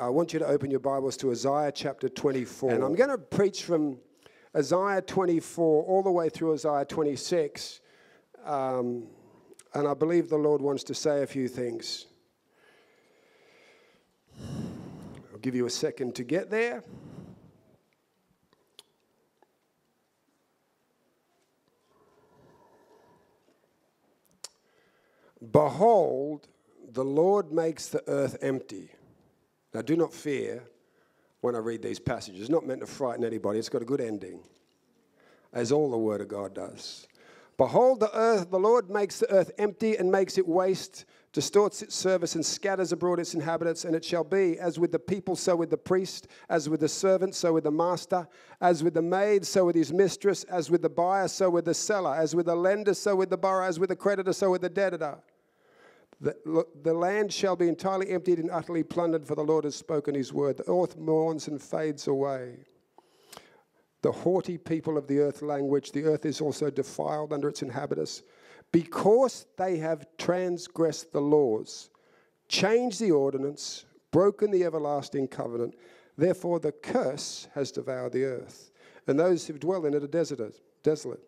I want you to open your Bibles to Isaiah chapter 24. And I'm going to preach from Isaiah 24 all the way through Isaiah 26. And I believe the Lord wants to say a few things. I'll give you a second to get there. Behold, the Lord makes the earth empty. Now, do not fear when I read these passages. It's not meant to frighten anybody. It's got a good ending, as all the Word of God does. Behold, the earth, the Lord makes the earth empty and makes it waste, distorts its service and scatters abroad its inhabitants. And it shall be, as with the people, so with the priest, as with the servant, so with the master, as with the maid, so with his mistress, as with the buyer, so with the seller, as with the lender, so with the borrower, as with the creditor, so with the debtor. The land shall be entirely emptied and utterly plundered, for the Lord has spoken his word. The earth mourns and fades away. The haughty people of the earth languish. The earth is also defiled under its inhabitants, because they have transgressed the laws, changed the ordinance, broken the everlasting covenant. Therefore the curse has devoured the earth, and those who dwell in it are desolate.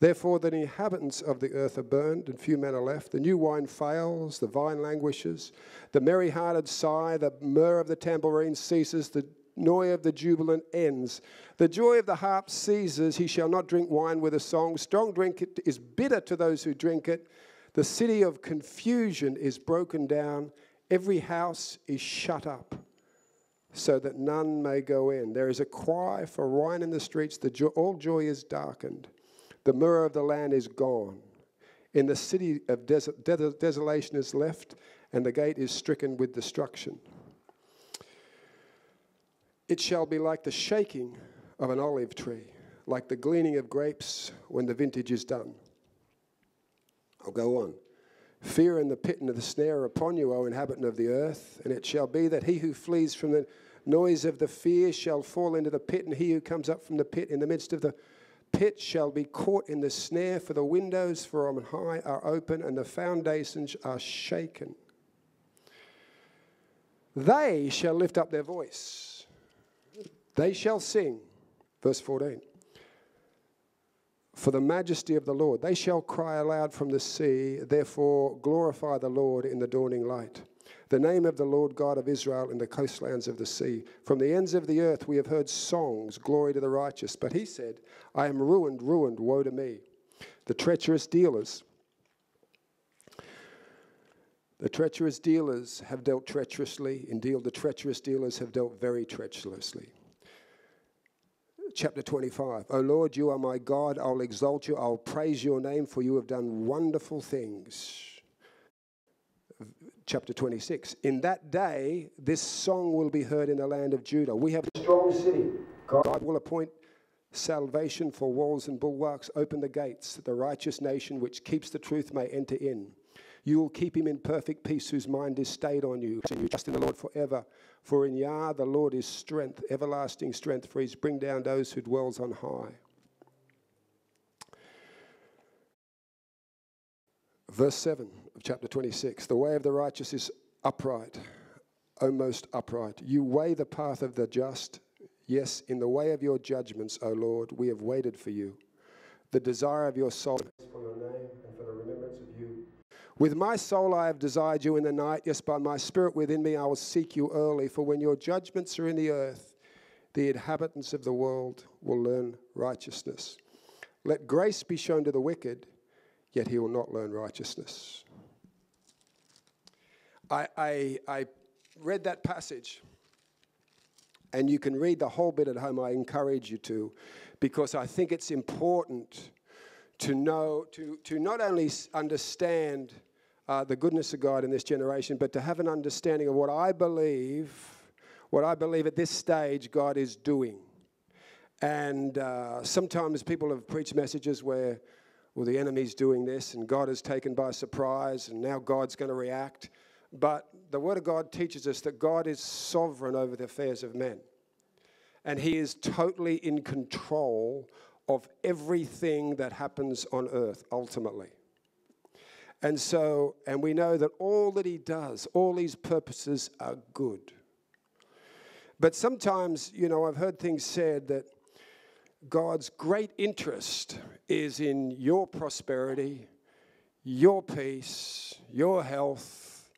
Therefore the inhabitants of the earth are burned, and few men are left. The new wine fails, the vine languishes. The merry-hearted sigh, the murr of the tambourine ceases, the noise of the jubilant ends. The joy of the harp ceases, he shall not drink wine with a song. Strong drink is bitter to those who drink it. The city of confusion is broken down. Every house is shut up, so that none may go in. There is a cry for wine in the streets. All joy is darkened. The mirror of the land is gone. In the city of desolation is left, and the gate is stricken with destruction. It shall be like the shaking of an olive tree, like the gleaning of grapes when the vintage is done. I'll go on. Fear and the pit and the snare are upon you, O inhabitant of the earth. And it shall be that he who flees from the noise of the fear shall fall into the pit, and he who comes up from the pit in the midst of the pit shall be caught in the snare, for the windows from on high are open, and the foundations are shaken. They shall lift up their voice. They shall sing. Verse 14. For the majesty of the Lord. They shall cry aloud from the sea. Therefore glorify the Lord in the dawning light, the name of the Lord God of Israel in the coastlands of the sea. From the ends of the earth we have heard songs, glory to the righteous. But he said, I am ruined, ruined, woe to me. The treacherous dealers have dealt treacherously. Indeed, the treacherous dealers have dealt very treacherously. Chapter 25, O Lord, you are my God. I'll exalt you. I'll praise your name, for you have done wonderful things. Chapter 26, in that day, this song will be heard in the land of Judah. We have a strong city. God will appoint salvation for walls and bulwarks. Open the gates, that the righteous nation which keeps the truth may enter in. You will keep him in perfect peace, whose mind is stayed on you. So you trust in the Lord forever. For in Yah the Lord is strength, everlasting strength, for he's bring down those who dwells on high. Verse 7 of chapter 26, the way of the righteous is upright, O most upright. You weigh the path of the just. Yes, in the way of your judgments, O Lord, we have waited for you. The desire of your soul is for your name and for the remembrance of you. With my soul I have desired you in the night. Yes, by my spirit within me I will seek you early. For when your judgments are in the earth, the inhabitants of the world will learn righteousness. Let grace be shown to the wicked, yet he will not learn righteousness. I read that passage, and you can read the whole bit at home. I encourage you to, because I think it's important to know, to not only understand the goodness of God in this generation, but to have an understanding of what I believe at this stage God is doing. And sometimes people have preached messages where, well, the enemy's doing this, and God is taken by surprise, and now God's going to react. But the Word of God teaches us that God is sovereign over the affairs of men, and he is totally in control of everything that happens on earth, ultimately. And so, and we know that all that he does, all his purposes are good. But sometimes, you know, I've heard things said that God's great interest is in your prosperity, your peace, your health.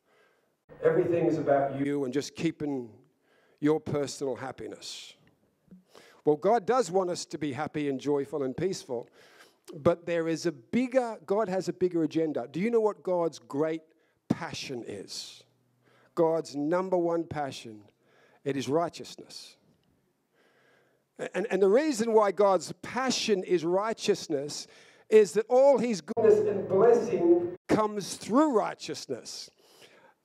Everything is about you and just keeping your personal happiness. Well, God does want us to be happy and joyful and peaceful, but there is a bigger, God has a bigger agenda. Do you know what God's great passion is? God's number one passion, it is righteousness. And the reason why God's passion is righteousness is that all his goodness and blessing comes through righteousness.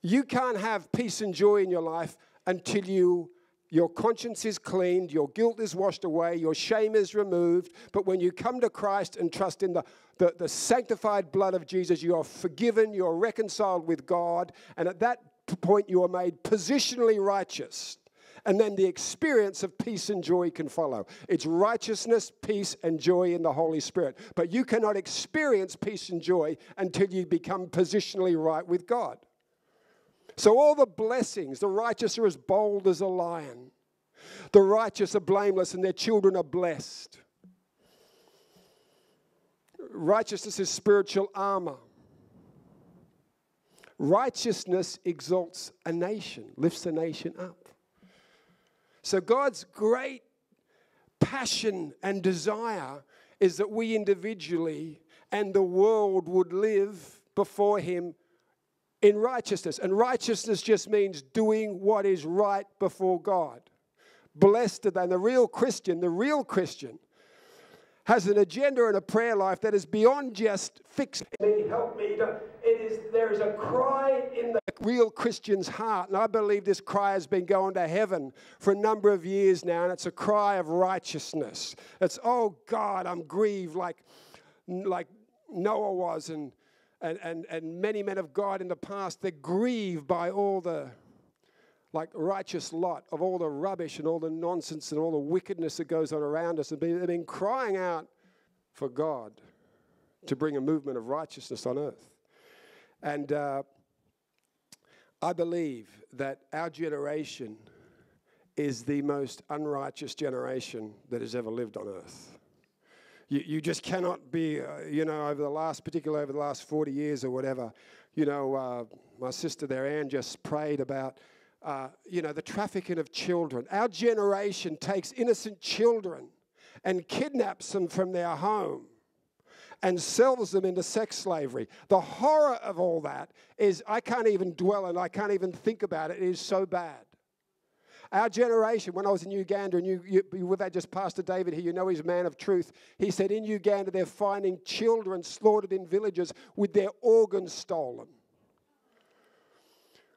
You can't have peace and joy in your life until your conscience is cleaned, your guilt is washed away, your shame is removed. But when you come to Christ and trust in the sanctified blood of Jesus, you are forgiven, you are reconciled with God, and at that point you are made positionally righteous. And then the experience of peace and joy can follow. It's righteousness, peace, and joy in the Holy Spirit. But you cannot experience peace and joy until you become positionally right with God. So all the blessings, the righteous are as bold as a lion. The righteous are blameless and their children are blessed. Righteousness is spiritual armor. Righteousness exalts a nation, lifts a nation up. So God's great passion and desire is that we individually and the world would live before him in righteousness. And righteousness just means doing what is right before God. Blessed are they. And the real Christian has an agenda and a prayer life that is beyond just fix me, help me. There is a cry in the real Christian's heart, and I believe this cry has been going to heaven for a number of years now, and it's a cry of righteousness. It's, oh God, I'm grieved like Noah was and many men of God in the past. They're grieved by all the, like righteous Lot, of all the rubbish and all the nonsense and all the wickedness that goes on around us. And they've been crying out for God to bring a movement of righteousness on earth. And I believe that our generation is the most unrighteous generation that has ever lived on earth. You just cannot be, over the last 40 years or whatever, my sister there, Anne, just prayed about, the trafficking of children. Our generation takes innocent children and kidnaps them from their home and sells them into sex slavery. The horror of all that is, I can't even dwell on it, I can't even think about it. It is so bad. Our generation, when I was in Uganda, and we've had just Pastor David here, he's a man of truth. He said in Uganda they're finding children slaughtered in villages with their organs stolen.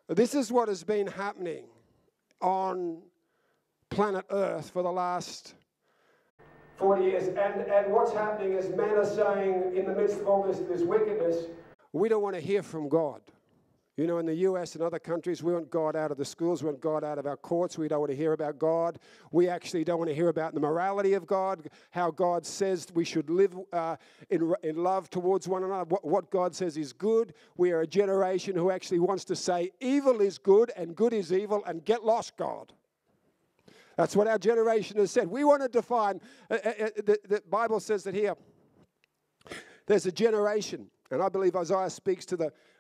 This is what has been happening on planet Earth for the last 40 years, and what's happening is men are saying, in the midst of all this wickedness, we don't want to hear from God. In the US and other countries, we want God out of the schools, we want God out of our courts, we don't want to hear about God. We actually don't want to hear about the morality of God, how God says we should live in love towards one another, what God says is good. We are a generation who actually wants to say evil is good and good is evil, and get lost, God. That's what our generation has said. We want to define, the Bible says that here, there's a generation, and I believe Isaiah speaks to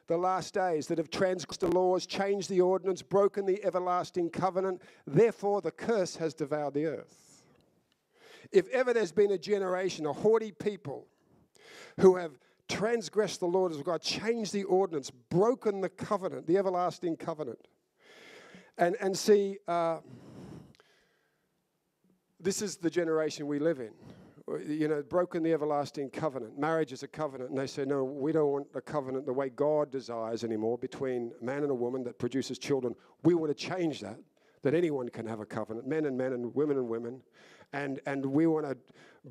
the last days, that have transgressed the laws, changed the ordinance, broken the everlasting covenant. Therefore, the curse has devoured the earth. If ever there's been a generation, a haughty people who have transgressed the laws of God, changed the ordinance, broken the covenant, the everlasting covenant, and see... this is the generation we live in. Broken the everlasting covenant. Marriage is a covenant. And they say, no, we don't want a covenant the way God desires anymore between a man and a woman that produces children. We want to change that anyone can have a covenant, men and women and women. And we want to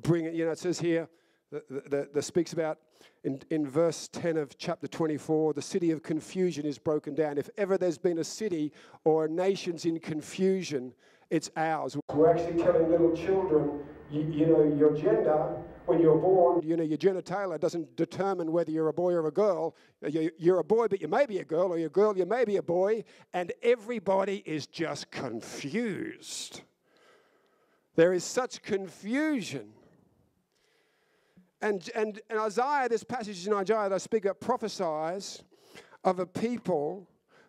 bring it, it says here, that speaks about in verse 10 of chapter 24, the city of confusion is broken down. If ever there's been a city or a nation's in confusion, it's ours. We're actually telling little children, your gender, when you're born, you know, Eugenia Taylor doesn't determine whether you're a boy or a girl. You're a boy, but you may be a girl, or you're a girl, you may be a boy, and everybody is just confused. There is such confusion. And Isaiah, this passage in Isaiah that I speak about, prophesies of a people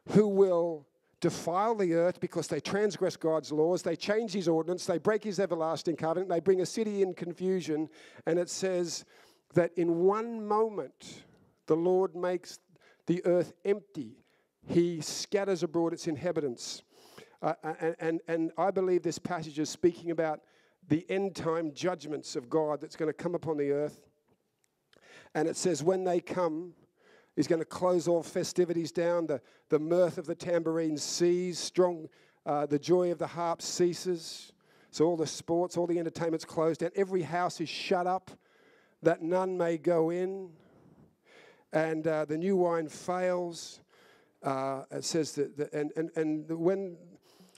who will defile the earth because they transgress God's laws, they change his ordinance, they break his everlasting covenant, they bring a city in confusion, and it says that in one moment the Lord makes the earth empty. He scatters abroad its inhabitants. And I believe this passage is speaking about the end-time judgments of God that's going to come upon the earth. And it says when they come, he's going to close all festivities down. The mirth of the tambourine ceases. The joy of the harp ceases. So all the sports, all the entertainment's closed down. Every house is shut up that none may go in. And the new wine fails. It says that, when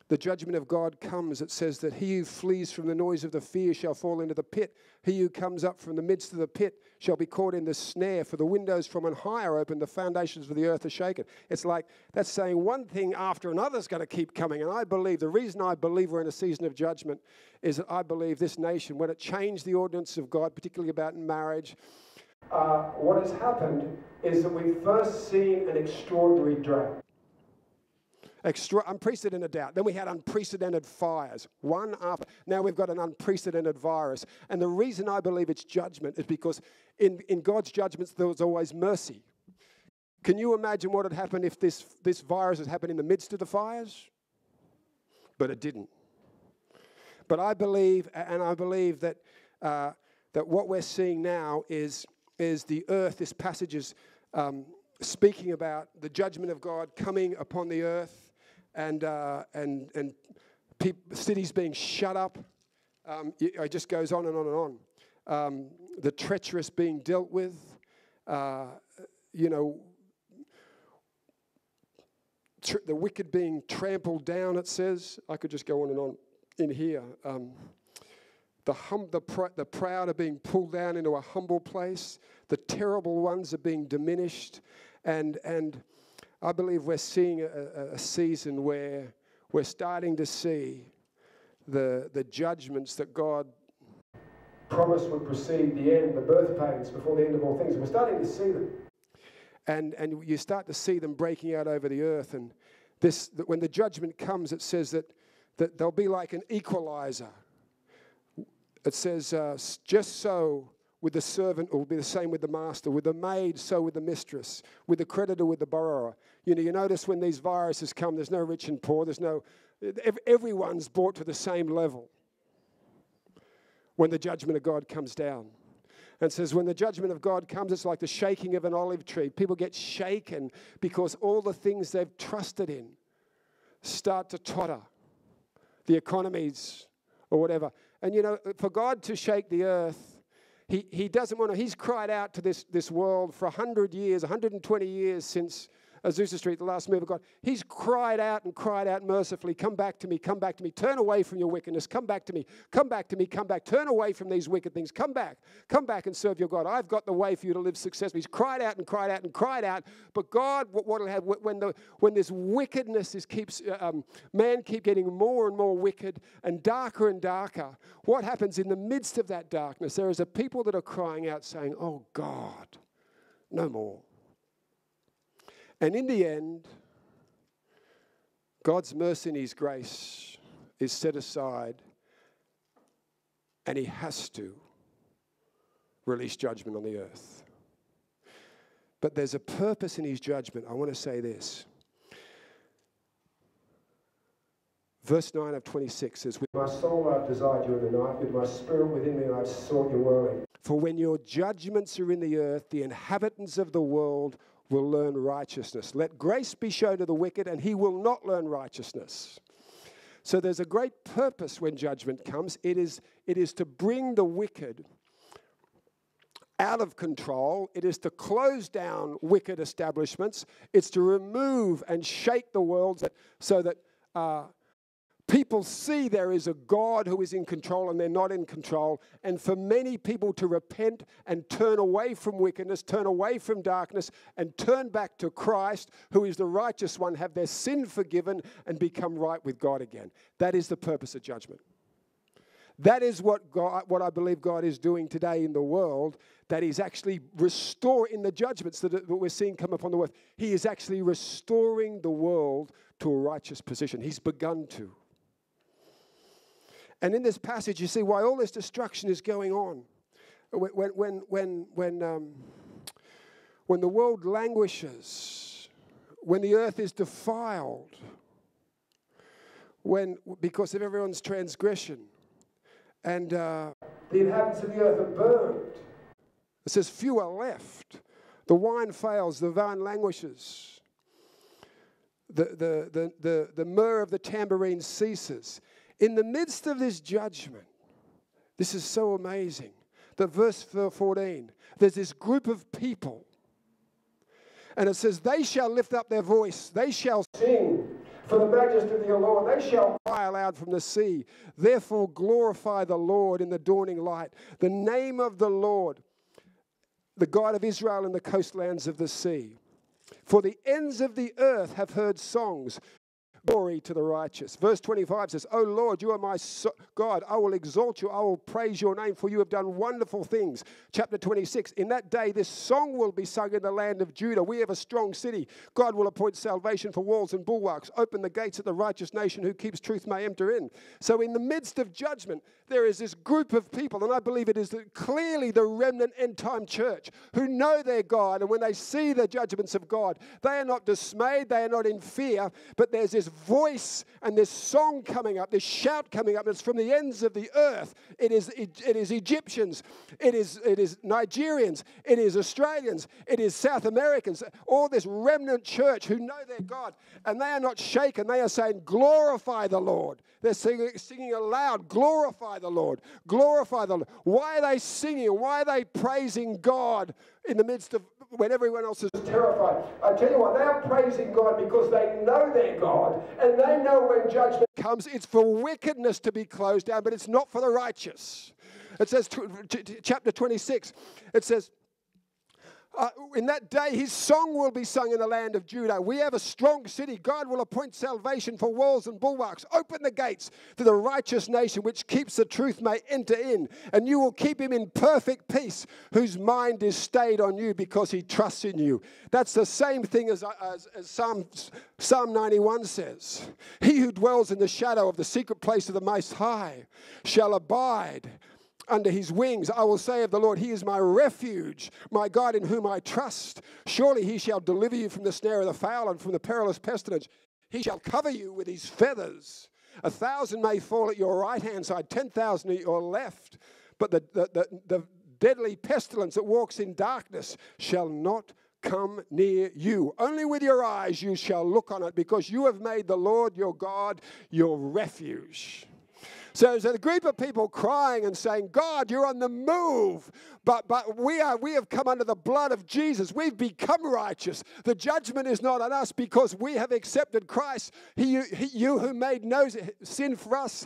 the judgment of God comes, it says that he who flees from the noise of the fear shall fall into the pit. He who comes up from the midst of the pit shall be caught in the snare, for the windows from on high are open, the foundations of the earth are shaken. It's like that's saying one thing after another is going to keep coming. And I believe, the reason I believe we're in a season of judgment is that I believe this nation, when it changed the ordinance of God, particularly about marriage, what has happened is that we've first seen an extraordinary drought. Unprecedented doubt. Then we had unprecedented fires, one after. Now we've got an unprecedented virus. And the reason I believe it's judgment is because in God's judgments, there was always mercy. Can you imagine what had happened if this virus had happened in the midst of the fires? But it didn't. But I believe that that what we're seeing now is the earth. This passage is speaking about the judgment of God coming upon the earth. And cities being shut up. It just goes on and on and on. The treacherous being dealt with. You know, the wicked being trampled down, it says. I could just go on and on in here. The proud are being pulled down into a humble place. The terrible ones are being diminished. And I believe we're seeing a season where we're starting to see the judgments that God promised would precede the end, the birth pains before the end of all things. We're starting to see them. And you start to see them breaking out over the earth. And when the judgment comes, it says that they'll be like an equalizer. It says, just so with the servant, it will be the same with the master. With the maid, so with the mistress. With the creditor, with the borrower. You know, you notice when these viruses come, there's no rich and poor. There's no, everyone's brought to the same level when the judgment of God comes down. And it says, when the judgment of God comes, it's like the shaking of an olive tree. People get shaken because all the things they've trusted in start to totter. The economies or whatever. And, you know, for God to shake the earth, He doesn't want to. He's cried out to this world for 100 years, 120 years since Azusa Street, the last move of God. He's cried out mercifully, come back to me, come back to me. Turn away from your wickedness, come back to me, come back to me, come back. Turn away from these wicked things, come back and serve your God. I've got the way for you to live successfully. He's cried out and cried out and cried out. But God, what will happen when this wickedness keeps getting more and more wicked and darker, what happens in the midst of that darkness? There is a people that are crying out saying, oh God, no more. And in the end, God's mercy and his grace is set aside, and he has to release judgment on the earth. But there's a purpose in his judgment. I want to say this. Verse 9 of 26 says, with my soul I have desired you in the night, with my spirit within me I have sought your dwelling. For when your judgments are in the earth, the inhabitants of the world will learn righteousness. Let grace be shown to the wicked, and he will not learn righteousness. So there's a great purpose when judgment comes. It is to bring the wicked out of control. It is to close down wicked establishments. It's to remove and shake the world so that People see there is a God who is in control and they're not in control. And for many people to repent and turn away from wickedness, turn away from darkness, and turn back to Christ, who is the righteous one, have their sin forgiven and become right with God again. That is the purpose of judgment. That is what I believe God is doing today in the world, that He's actually restoring in the judgments that we're seeing come upon the earth. He is actually restoring the world to a righteous position. He's begun to. And in this passage, you see why all this destruction is going on. When the world languishes, when the earth is defiled, because of everyone's transgression, and the inhabitants of the earth are burned. It says, few are left. The wine fails, the vine languishes. The myrrh of the tambourine ceases. In the midst of this judgment, this is so amazing, that verse 14, there's this group of people. And it says, they shall lift up their voice. They shall sing for the majesty of the Lord. They shall cry aloud from the sea. Therefore glorify the Lord in the dawning light. The name of the Lord, the God of Israel in the coastlands of the sea. For the ends of the earth have heard songs. Glory to the righteous. Verse 25 says, O Lord, you are my God. I will exalt you. I will praise your name, for you have done wonderful things. Chapter 26, in that day this song will be sung in the land of Judah. We have a strong city. God will appoint salvation for walls and bulwarks. Open the gates that the righteous nation who keeps truth may enter in. So in the midst of judgment, there is this group of people, and I believe it is clearly the remnant end time church, who know their God, and when they see the judgments of God, they are not dismayed, they are not in fear, but there's this voice and this song coming up, this shout coming up, and it's from the ends of the earth. It is Egyptians, it is Nigerians, it is Australians, it is South Americans, all this remnant church who know their God, and they are not shaken. They are saying, glorify the Lord. They're singing aloud, glorify the Lord, glorify the Lord. Why are they singing? Why are they praising God in the midst of when everyone else is terrified? I tell you what, they are praising God because they know their God, and they know when judgment comes, it's for wickedness to be closed down, but it's not for the righteous. It says, chapter 26, it says, in that day his song will be sung in the land of Judah. We have a strong city. God will appoint salvation for walls and bulwarks. Open the gates to the righteous nation which keeps the truth may enter in. And you will keep him in perfect peace whose mind is stayed on you because he trusts in you. That's the same thing as Psalm 91 says. He who dwells in the shadow of the secret place of the Most High shall abide under his wings. I will say of the Lord, he is my refuge, my God in whom I trust. Surely he shall deliver you from the snare of the fowl and from the perilous pestilence. He shall cover you with his feathers. 1,000 may fall at your right hand side, 10,000 at your left. But the deadly pestilence that walks in darkness shall not come near you. Only with your eyes you shall look on it, because you have made the Lord your God your refuge. So there's a group of people crying and saying, God, you're on the move, but we have come under the blood of Jesus. We've become righteous. The judgment is not on us because we have accepted Christ, you who made no sin for us,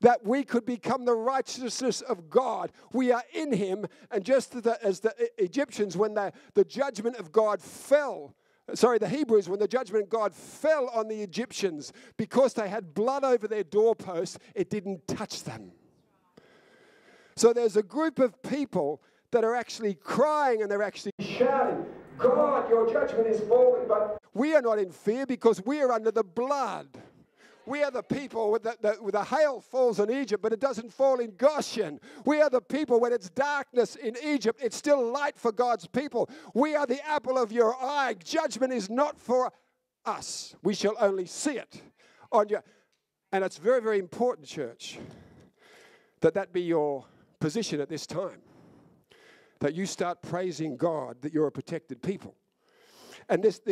that we could become the righteousness of God. We are in him, and just as the Egyptians, when the judgment of God fell, sorry, the Hebrews, when the judgment of God fell on the Egyptians, because they had blood over their doorposts, it didn't touch them. So there's a group of people that are actually crying and they're actually shouting, God, your judgment is falling. But we are not in fear because we are under the blood. We are the people with the hail falls on Egypt, but it doesn't fall in Goshen. We are the people, when it's darkness in Egypt, it's still light for God's people. We are the apple of your eye. Judgment is not for us. We shall only see it on you. And it's very, very important, church, that be your position at this time, that you start praising God, that you're a protected people. And this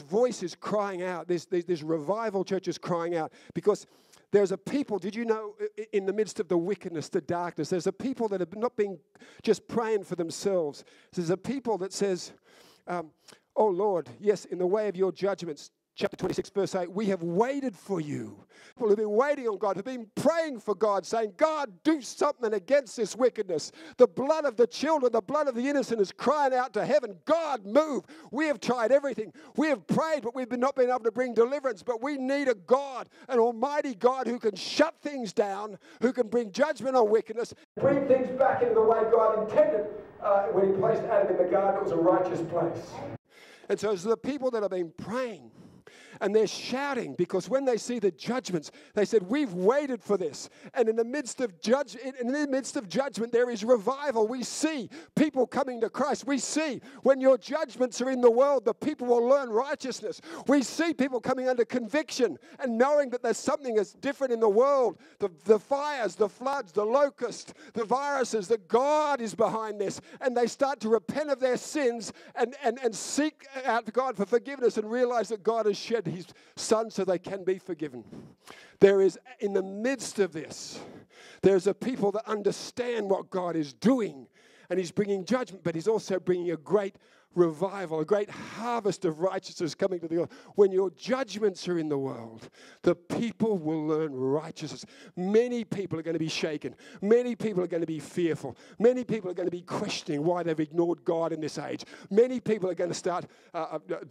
voice is crying out. This revival church is crying out because there's a people, did you know, in the midst of the wickedness, the darkness, there's a people that have not been just praying for themselves. There's a people that says, oh, Lord, yes, in the way of your judgments, Chapter 26, verse 8, we have waited for you. People who've been waiting on God, who've been praying for God, saying, God, do something against this wickedness. The blood of the children, the blood of the innocent is crying out to heaven, God, move. We have tried everything. We have prayed, but we've not been able to bring deliverance. But we need a God, an almighty God who can shut things down, who can bring judgment on wickedness. Bring things back into the way God intended when he placed Adam in the garden. It was a righteous place. And so it's the people that have been praying. And they're shouting because when they see the judgments, they said, we've waited for this. And in the midst of judgment, there is revival. We see people coming to Christ. We see when your judgments are in the world, the people will learn righteousness. We see people coming under conviction and knowing that there's something that's different in the world. The fires, the floods, the locusts, the viruses, that God is behind this. And they start to repent of their sins and seek out God for forgiveness and realize that God has shed his son so they can be forgiven. There is, in the midst of this, there's a people that understand what God is doing, and he's bringing judgment, but he's also bringing a great revival, a great harvest of righteousness coming to the earth. When your judgments are in the world, the people will learn righteousness. Many people are going to be shaken. Many people are going to be fearful. Many people are going to be questioning why they've ignored God in this age. Many people are going to start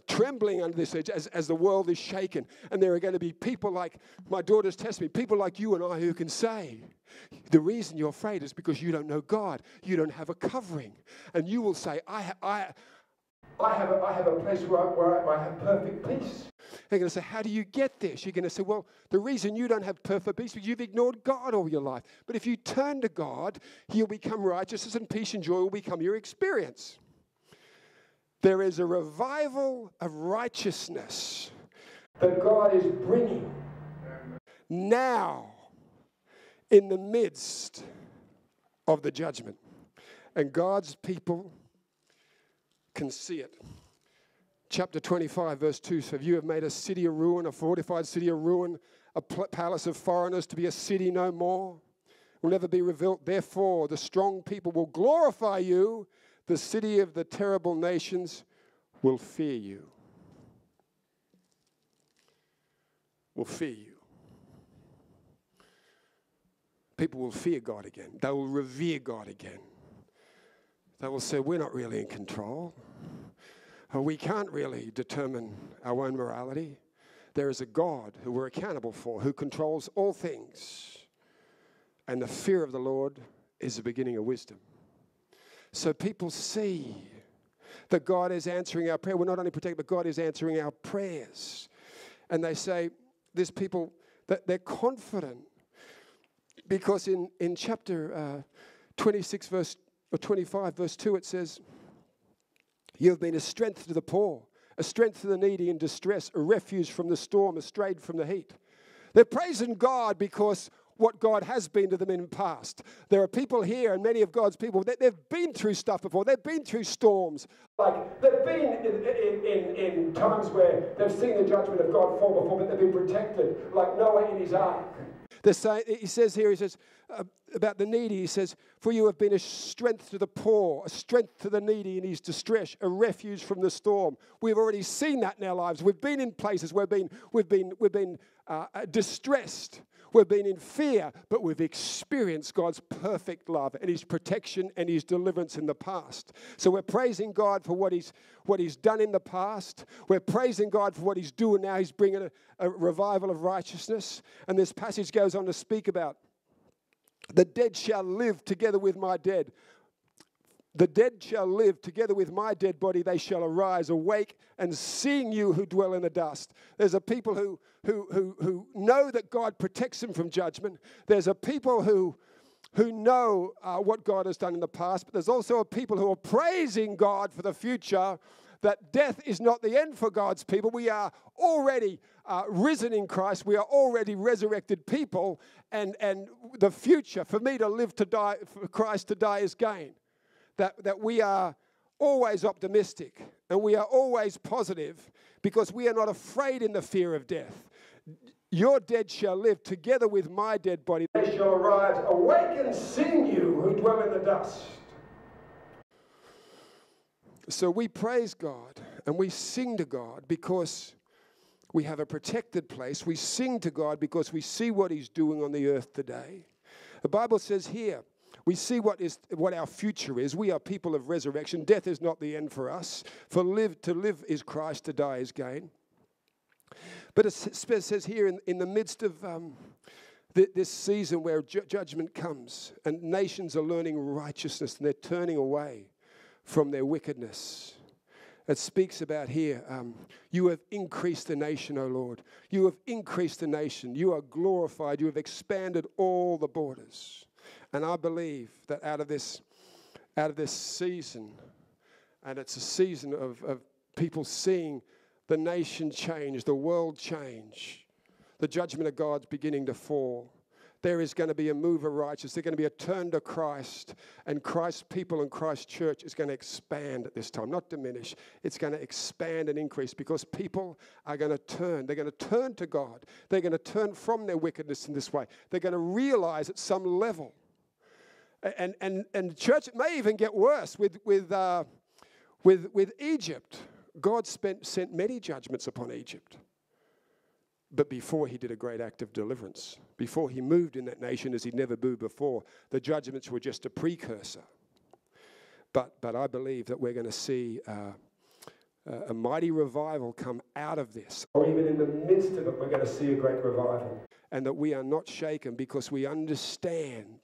trembling under this age as the world is shaken. And there are going to be people like my daughter's testimony, people like you and I who can say, the reason you're afraid is because you don't know God. You don't have a covering. And you will say, I have a place where I have perfect peace. They're going to say, how do you get this? You're going to say, well, the reason you don't have perfect peace is you've ignored God all your life. But if you turn to God, he'll become righteousness and peace and joy will become your experience. There is a revival of righteousness that God is bringing now in the midst of the judgment. And God's people can see it. Chapter 25, verse 2, so you have made a city a ruin, a fortified city a ruin, a palace of foreigners to be a city no more. It will never be rebuilt. Therefore, the strong people will glorify you. The city of the terrible nations will fear you. Will fear you. People will fear God again. They will revere God again. They will say, we're not really in control. We can't really determine our own morality. There is a God who we're accountable for, who controls all things. And the fear of the Lord is the beginning of wisdom. So people see that God is answering our prayer. We're not only protected, but God is answering our prayers. And they say, these people, that they're confident. Because in chapter 26, verse 25, verse 2, it says, you have been a strength to the poor, a strength to the needy in distress, a refuge from the storm, estrayed from the heat. They're praising God because what God has been to them in the past. There are people here, and many of God's people, they've been through stuff before. They've been through storms. Like, they've been in times where they've seen the judgment of God fall before, but they've been protected, like Noah in his ark. He says here, he says, about the needy, he says, for you have been a strength to the poor, a strength to the needy in his distress, a refuge from the storm. We've already seen that in our lives. We've been in places where we've been distressed. We've been in fear, but we've experienced God's perfect love and his protection and his deliverance in the past. So we're praising God for what he's done in the past. We're praising God for what he's doing now. He's bringing a revival of righteousness. And this passage goes on to speak about the dead shall live together with my dead. The dead shall live together with my dead body. They shall arise, awake, and seeing you who dwell in the dust. There's a people who know that God protects them from judgment. There's a people who know what God has done in the past. But there's also a people who are praising God for the future, that death is not the end for God's people. We are already risen in Christ. We are already resurrected people. And the future, for me to live to die, for Christ to die is gain. That we are always optimistic and we are always positive because we are not afraid in the fear of death. Your dead shall live together with my dead body. They shall arise, awake and sing you who dwell in the dust. So we praise God and we sing to God because We have a protected place. We sing to God because we see what he's doing on the earth today. The Bible says here, we see what our future is. We are people of resurrection. Death is not the end for us. For to live is Christ, to die is gain. But it says here in the midst of this season where judgment comes and nations are learning righteousness and they're turning away from their wickedness. It speaks about here, you have increased the nation, O Lord. You have increased the nation. You are glorified. You have expanded all the borders. And I believe that out of this season, and it's a season of people seeing the nation change, the world change, the judgment of God's beginning to fall. There is going to be a move of righteousness. There's going to be a turn to Christ, and Christ's people and Christ's church is going to expand at this time, not diminish. It's going to expand and increase because people are going to turn. They're going to turn to God. They're going to turn from their wickedness in this way. They're going to realize at some level, and the church, it may even get worse with Egypt. God sent many judgments upon Egypt. But before he did a great act of deliverance, before he moved in that nation as he'd never moved before, the judgments were just a precursor. But I believe that we're going to see a mighty revival come out of this. Or even in the midst of it, we're going to see a great revival. And that we are not shaken because we understand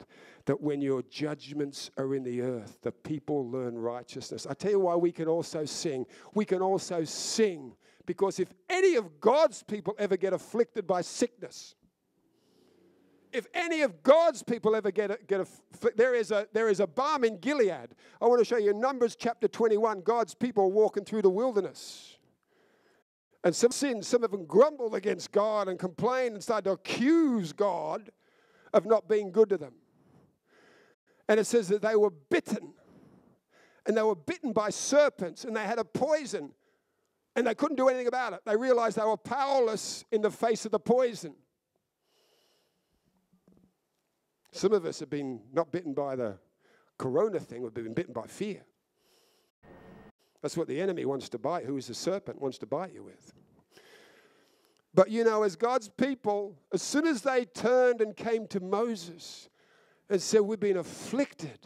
that when your judgments are in the earth, the people learn righteousness. I tell you why we can also sing. We can also sing because if any of God's people ever get afflicted by sickness, if any of God's people ever get afflicted, there is a balm in Gilead. I want to show you Numbers chapter 21, God's people walking through the wilderness. And some of them grumbled against God and complained and started to accuse God of not being good to them. And it says that they were bitten. And they were bitten by serpents and they had a poison. And they couldn't do anything about it. They realized they were powerless in the face of the poison. Some of us have been not bitten by the corona thing. We've been bitten by fear. That's what the enemy wants to bite, who is a serpent, wants to bite you with. But you know, as God's people, as soon as they turned and came to Moses and said, we've been afflicted,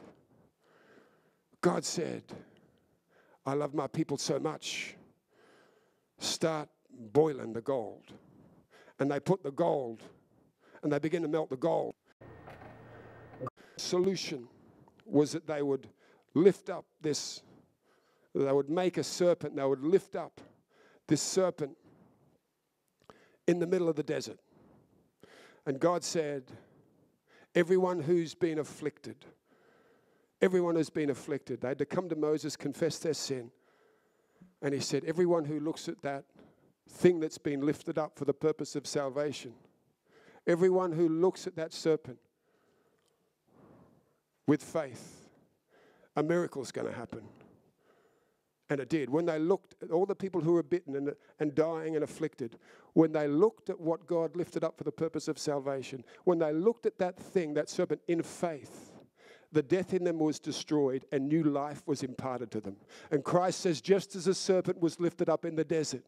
God said, I love my people so much. Start boiling the gold. And they put the gold, and they begin to melt the gold. The solution was that they would lift up this. They would make a serpent, and they would lift up this serpent in the middle of the desert. And God said, everyone who's been afflicted, they had to come to Moses, confess their sin. And he said, everyone who looks at that thing that's been lifted up for the purpose of salvation, everyone who looks at that serpent with faith, a miracle's going to happen. And it did. When they looked at all the people who were bitten and dying and afflicted, when they looked at what God lifted up for the purpose of salvation, when they looked at that thing, that serpent, in faith, the death in them was destroyed and new life was imparted to them. And Christ says, just as a serpent was lifted up in the desert,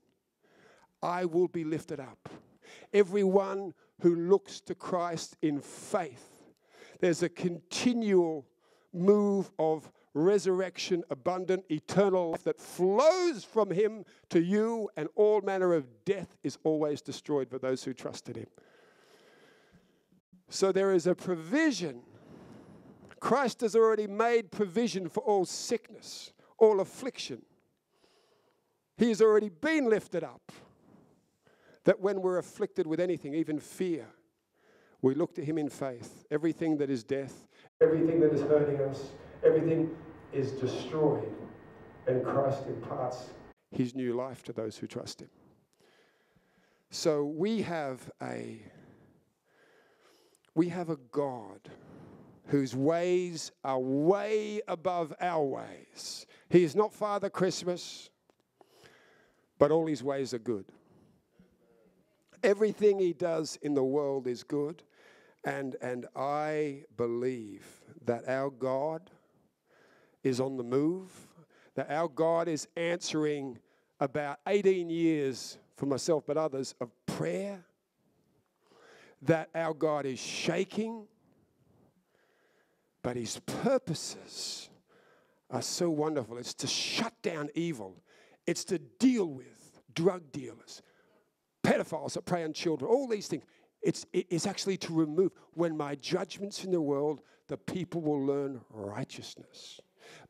I will be lifted up. Everyone who looks to Christ in faith, there's a continual move of resurrection, abundant, eternal life that flows from him to you, and all manner of death is always destroyed for those who trust in him. So there is a provision. Christ has already made provision for all sickness, all affliction. He has already been lifted up. That when we're afflicted with anything, even fear, we look to him in faith. Everything that is death, everything that is hurting us, everything is destroyed, and Christ imparts his new life to those who trust him. So we have a God whose ways are way above our ways. He is not Father Christmas, but all his ways are good. Everything he does in the world is good, and I believe that our God is on the move, that our God is answering about 18 years for myself but others, of prayer, that our God is shaking, but his purposes are so wonderful. It's to shut down evil. It's to deal with drug dealers, pedophiles that prey on children, all these things. It's actually to remove. When my judgment's in the world, the people will learn righteousness.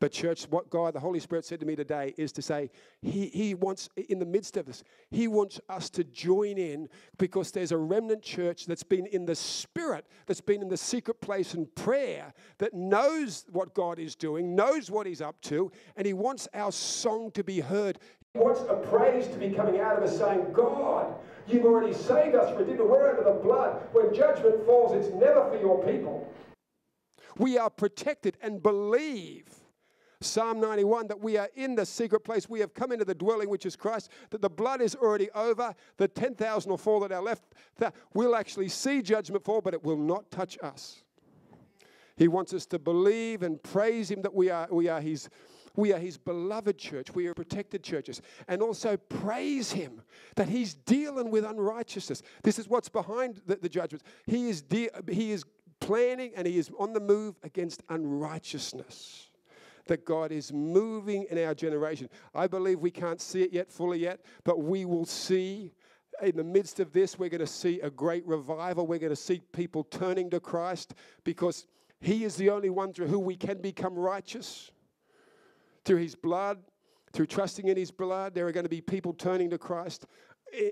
But church, what God, the Holy Spirit said to me today is to say, he wants, in the midst of this, he wants us to join in, because there's a remnant church that's been in the Spirit, that's been in the secret place in prayer, that knows what God is doing, knows what he's up to, and he wants our song to be heard. He wants a praise to be coming out of us saying, God, you've already saved us, redeemed, we're under the blood. When judgment falls, it's never for your people. We are protected and believe. Psalm 91, that we are in the secret place. We have come into the dwelling, which is Christ, that the blood is already over. The 10,000 will fall at our left. We'll actually see judgment fall, but it will not touch us. He wants us to believe and praise him that we are his beloved church. We are protected churches. And also praise him that he's dealing with unrighteousness. This is what's behind the judgments. He is planning, and he is on the move against unrighteousness. That God is moving in our generation. I believe we can't see it yet, fully yet, but we will see. In the midst of this, we're going to see a great revival. We're going to see people turning to Christ, because he is the only one through who we can become righteous. Through his blood, through trusting in his blood, there are going to be people turning to Christ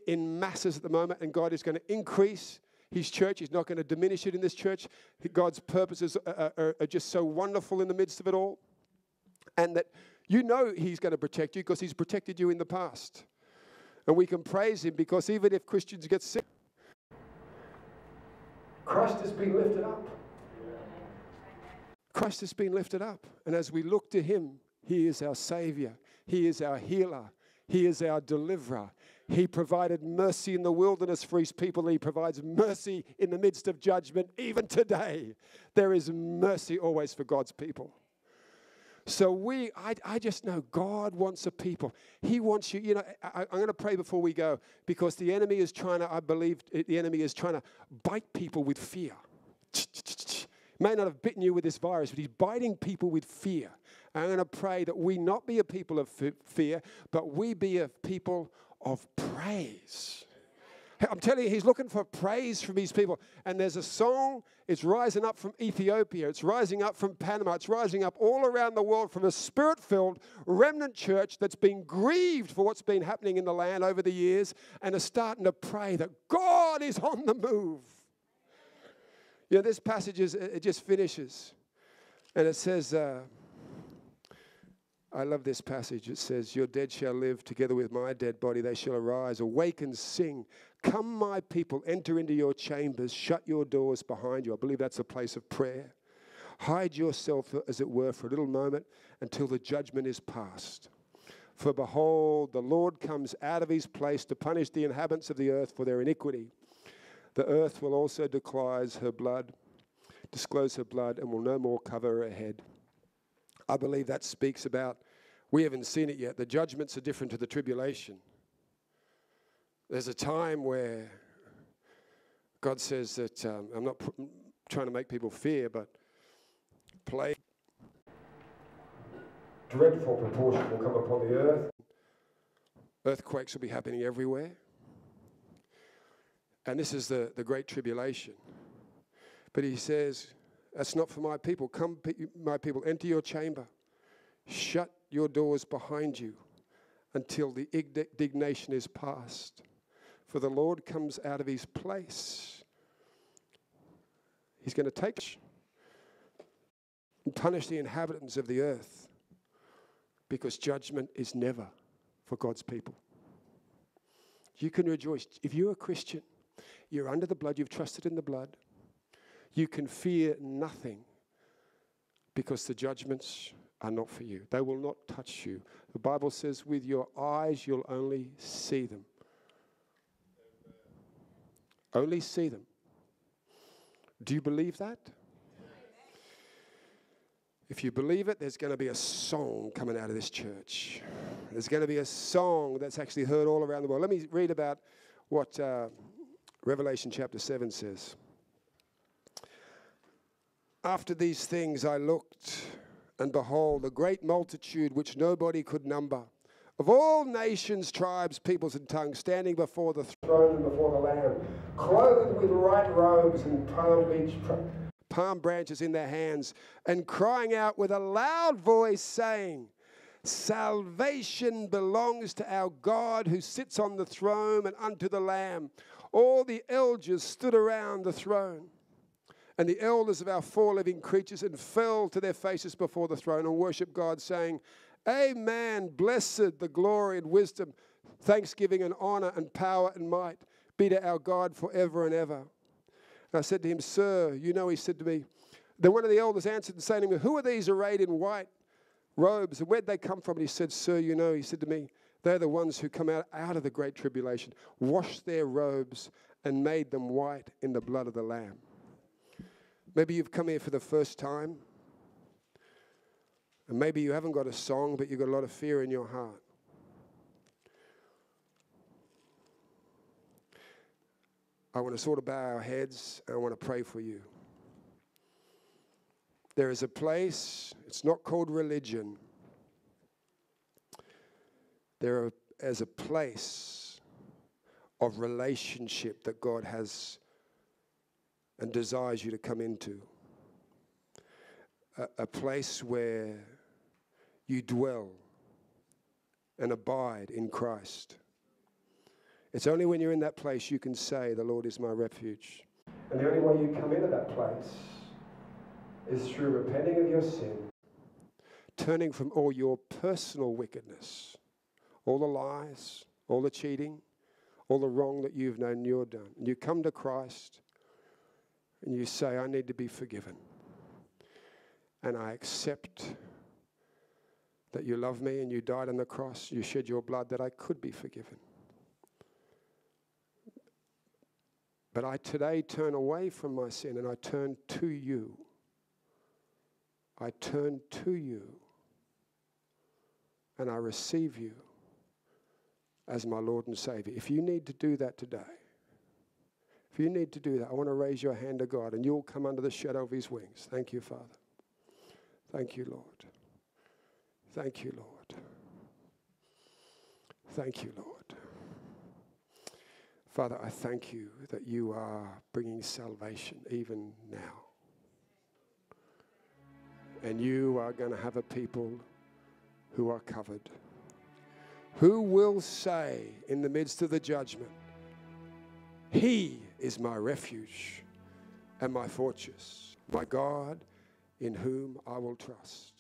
in masses at the moment, and God is going to increase his church. He's not going to diminish it in this church. God's purposes are just so wonderful in the midst of it all. And that you know he's going to protect you, because he's protected you in the past. And we can praise him, because even if Christians get sick, Christ has been lifted up. Christ has been lifted up. And as we look to him, he is our Savior. He is our healer. He is our deliverer. He provided mercy in the wilderness for his people. He provides mercy in the midst of judgment. Even today, there is mercy always for God's people. So I just know God wants a people. He wants you. You know, I'm going to pray before we go, because the enemy is trying to, I believe, the enemy is trying to bite people with fear. May not have bitten you with this virus, but he's biting people with fear. I'm going to pray that we not be a people of fear, but we be a people of praise. I'm telling you, he's looking for praise from his people. And there's a song, it's rising up from Ethiopia, it's rising up from Panama, it's rising up all around the world from a spirit-filled remnant church that's been grieved for what's been happening in the land over the years, and are starting to pray that God is on the move. You know, this passage, it just finishes. And it says, I love this passage. It says, your dead shall live, together with my dead body. They shall arise, awake and sing. Come, my people, enter into your chambers. Shut your doors behind you. I believe that's a place of prayer. Hide yourself, as it were, for a little moment, until the judgment is past. For behold, the Lord comes out of his place to punish the inhabitants of the earth for their iniquity. The earth will also disclose her blood, and will no more cover her head. I believe that speaks about, we haven't seen it yet. The judgments are different to the tribulation. There's a time where God says that, I'm not trying to make people fear, but plague, dreadful proportion will come upon the earth. Earthquakes will be happening everywhere. And this is the great tribulation. But he says, that's not for my people. Come, my people, enter your chamber. Shut your doors behind you until the indignation is past. For the Lord comes out of his place. He's going to take and punish the inhabitants of the earth, because judgment is never for God's people. You can rejoice. If you're a Christian, you're under the blood, you've trusted in the blood, you can fear nothing, because the judgments are not for you. They will not touch you. The Bible says, with your eyes, you'll only see them. Amen. Only see them. Do you believe that? Amen. If you believe it, there's going to be a song coming out of this church. There's going to be a song that's actually heard all around the world. Let me read about what Revelation chapter 7 says. After these things I looked, and behold, a great multitude which nobody could number, of all nations, tribes, peoples, and tongues, standing before the throne and before the Lamb, clothed with white robes and palm branches in their hands, and crying out with a loud voice, saying, "Salvation belongs to our God who sits on the throne and unto the Lamb." All the elders stood around the throne, and the elders of our four living creatures, and fell to their faces before the throne and worshipped God, saying, "Amen, blessed, the glory and wisdom, thanksgiving and honor and power and might be to our God forever and ever." And I said to him, "Sir, you know," he said to me. Then one of the elders answered and said to me, "Who are these arrayed in white robes, and where'd they come from?" And he said, "Sir, you know," he said to me, "they're the ones who come out of the great tribulation, washed their robes and made them white in the blood of the Lamb." Maybe you've come here for the first time. And maybe you haven't got a song, but you've got a lot of fear in your heart. I want to sort of bow our heads, and I want to pray for you. There is a place, it's not called religion. There is a place of relationship that God has and desires you to come into. A place where you dwell and abide in Christ. It's only when you're in that place you can say, "The Lord is my refuge." And the only way you come into that place is through repenting of your sin, turning from all your personal wickedness, all the lies, all the cheating, all the wrong that you've known you're done. And you come to Christ and you say, "I need to be forgiven. And I accept that you love me and you died on the cross. You shed your blood that I could be forgiven. But I today turn away from my sin and I turn to you. I turn to you and I receive you as my Lord and Savior." If you need to do that today, if you need to do that, I want to raise your hand to God and you'll come under the shadow of his wings. Thank you, Father. Thank you, Lord. Thank you, Lord. Thank you, Lord. Father, I thank you that you are bringing salvation even now. And you are going to have a people who are covered, who will say in the midst of the judgment, "He is my refuge and my fortress, my God, in whom I will trust."